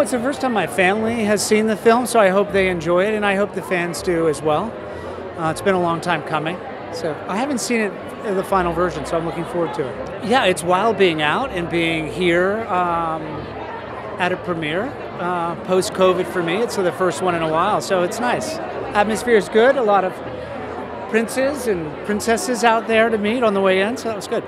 It's the first time my family has seen the film, so I hope they enjoy it, and I hope the fans do as well. It's been a long time coming, so I haven't seen it, the final version, so I'm looking forward to it. Yeah, it's wild being out and being here at a premiere, post-COVID for me. It's the first one in a while, so it's nice. Atmosphere is good, a lot of princes and princesses out there to meet on the way in, so that was good.